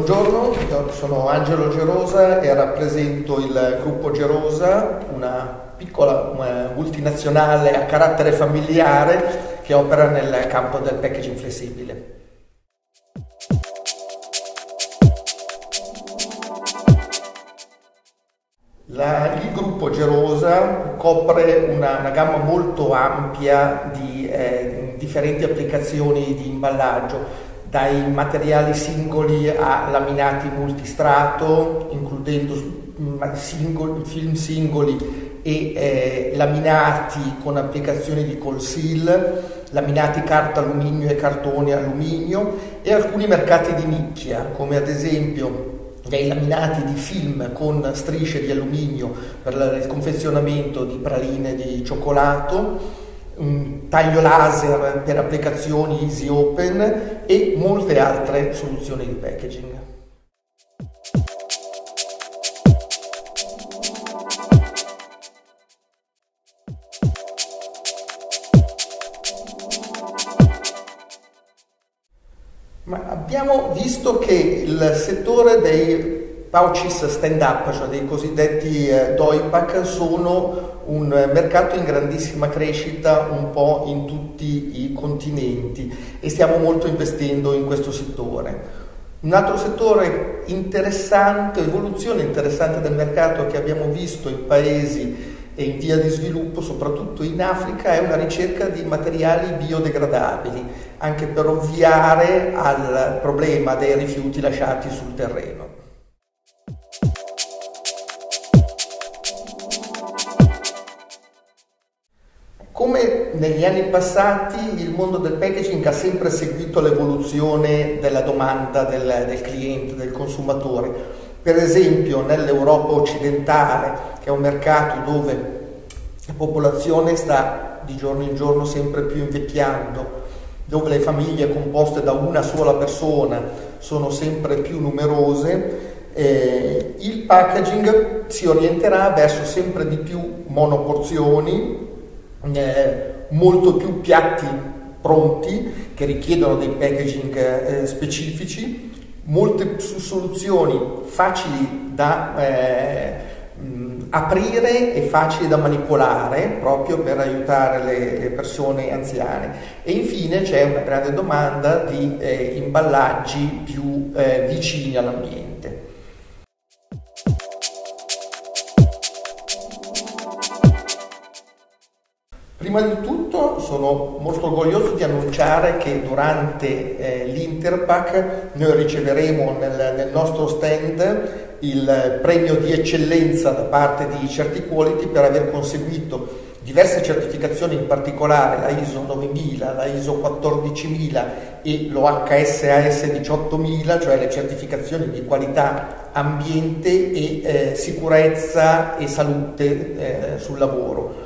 Buongiorno, sono Angelo Gerosa e rappresento il Gruppo Gerosa, una piccola multinazionale a carattere familiare che opera nel campo del packaging flessibile. Il Gruppo Gerosa copre una gamma molto ampia di differenti applicazioni di imballaggio, dai materiali singoli a laminati multistrato, includendo film singoli e laminati con applicazioni di conceal, laminati carta alluminio e cartone alluminio, e alcuni mercati di nicchia, come ad esempio dei laminati di film con strisce di alluminio per il confezionamento di praline di cioccolato, un taglio laser per applicazioni easy open e molte altre soluzioni di packaging. Ma abbiamo visto che il settore dei pouches stand up, cioè dei cosiddetti Doypack, sono un mercato in grandissima crescita un po' in tutti i continenti e stiamo molto investendo in questo settore. Un altro settore interessante, evoluzione interessante del mercato che abbiamo visto in paesi in via di sviluppo, soprattutto in Africa, è una ricerca di materiali biodegradabili, anche per ovviare al problema dei rifiuti lasciati sul terreno. Come negli anni passati, il mondo del packaging ha sempre seguito l'evoluzione della domanda del cliente, del consumatore. Per esempio nell'Europa occidentale, che è un mercato dove la popolazione sta di giorno in giorno sempre più invecchiando, dove le famiglie composte da una sola persona sono sempre più numerose, il packaging si orienterà verso sempre di più monoporzioni, molto più piatti pronti che richiedono dei packaging specifici, molte soluzioni facili da aprire e facili da manipolare proprio per aiutare le persone anziane, e infine c'è una grande domanda di imballaggi più vicini all'ambiente. Prima di tutto sono molto orgoglioso di annunciare che durante l'Interpack noi riceveremo nel nostro stand il premio di eccellenza da parte di Certi Quality per aver conseguito diverse certificazioni, in particolare la ISO 9000, la ISO 14000 e l'OHSAS 18000, cioè le certificazioni di qualità, ambiente e sicurezza e salute sul lavoro.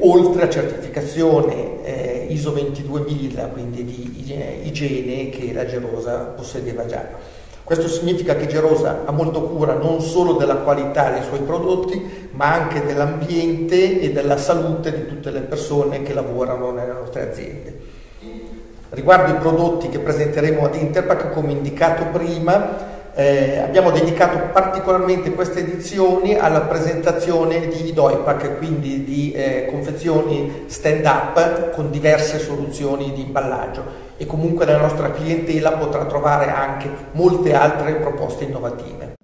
Oltre a certificazione ISO 22000, quindi di igiene, che la Gerosa possedeva già. Questo significa che Gerosa ha molto cura non solo della qualità dei suoi prodotti, ma anche dell'ambiente e della salute di tutte le persone che lavorano nelle nostre aziende. Riguardo i prodotti che presenteremo ad Interpack, come indicato prima, abbiamo dedicato particolarmente queste edizioni alla presentazione di Doypack, quindi di confezioni stand up con diverse soluzioni di imballaggio, e comunque la nostra clientela potrà trovare anche molte altre proposte innovative.